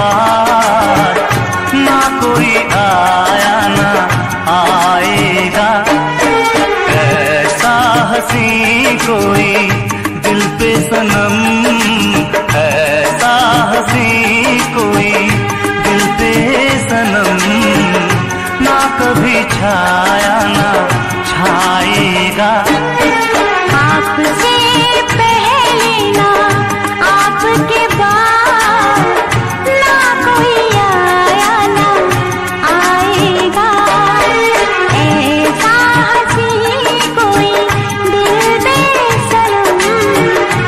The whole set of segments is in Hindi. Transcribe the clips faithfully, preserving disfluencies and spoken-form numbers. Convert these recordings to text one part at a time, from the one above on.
बाद ना कोई आया ना आएगा, ऐसा हंसी कोई दिल पे सनम, ऐसा हंसी कोई दिल पे सनम, ना कभी छाया ना छाएगा। आपसे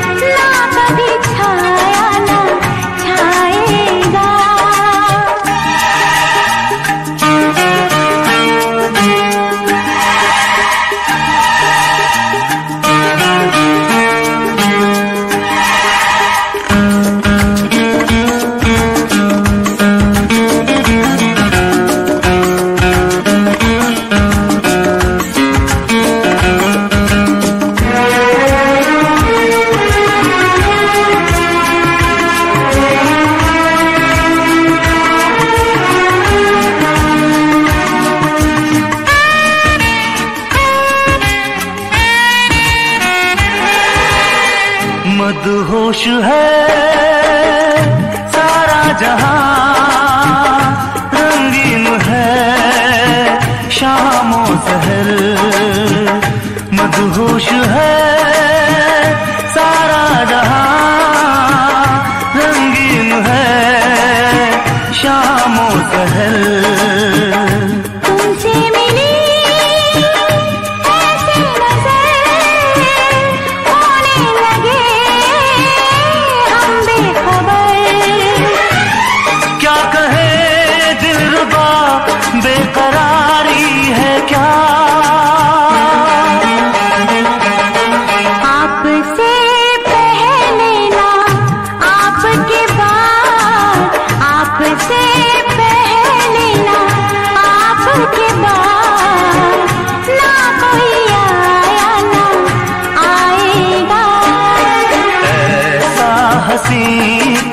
पहले ना आपके बाद ना कोई आया ना आएगा, ऐसा हंसी कोई दिल पे सनम, ना कभी छाया ना छाएगा। मदहोश है सारा जहां, रंगीन है शामों सहर, मदहोश है सारा जहां, रंगीन है शामों सहर।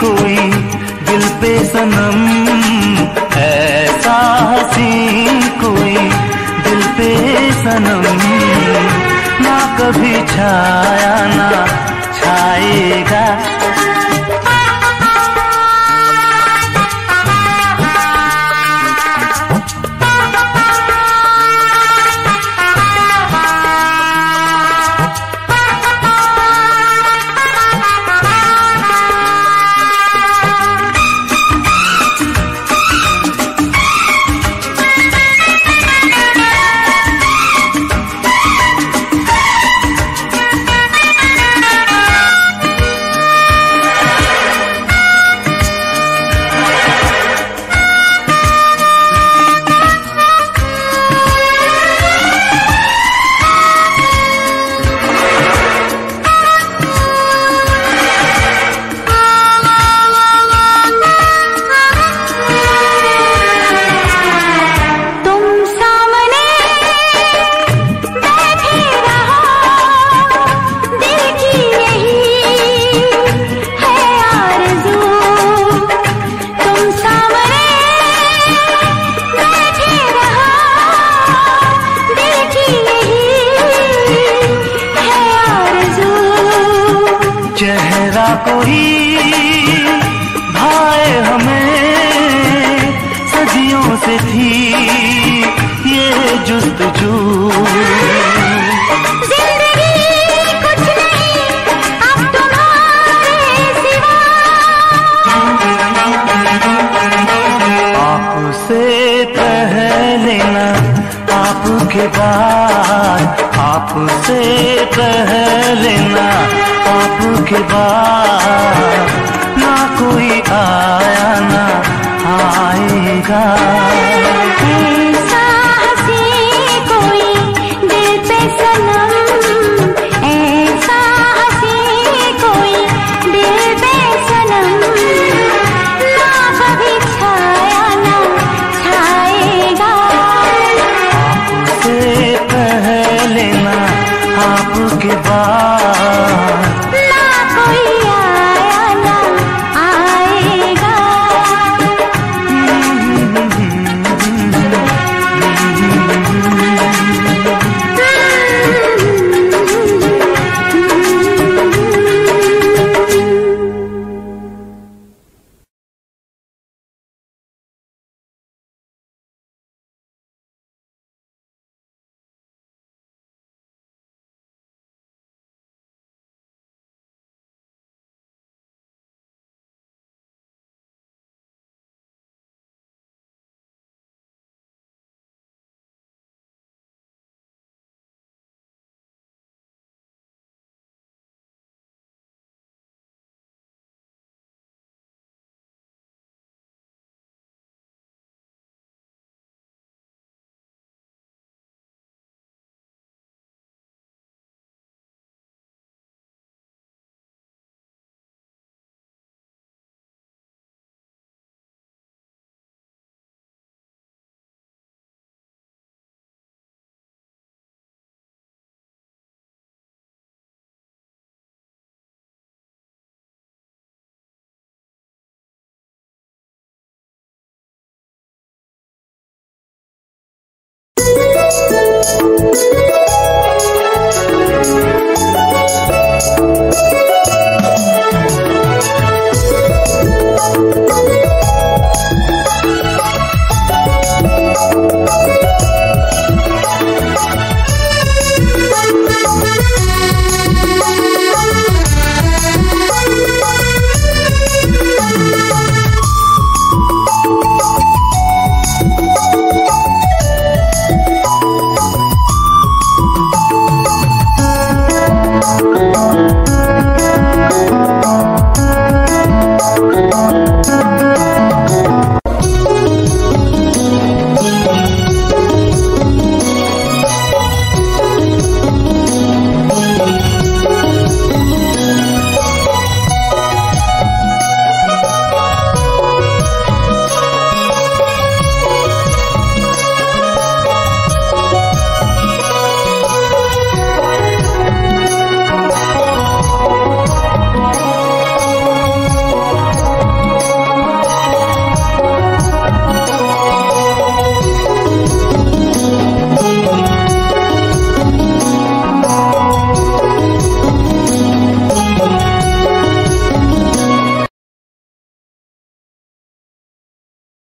कोई दिल पे सनम, ऐसा हंसी कोई दिल पे सनम, ना कभी छाया ना छाएगा। चेहरा कोई भाए हमें सदियों से थी ये जुस्तजू, जिंदगी कुछ नहीं अब तुम्हारे सिवा। आपसे पहले ना आपके बाद, आपसे पहले ना आपके बाद, ना कोई आया ना आएगा, ऐसा हंसी कोई दिल पे सनम, ऐसा हंसी कोई दिल पे सनम, ना कभी छाया ना छाएगा। आपसे पहले ना आपके बाद ना कोई आया ना आएगा। Thank you.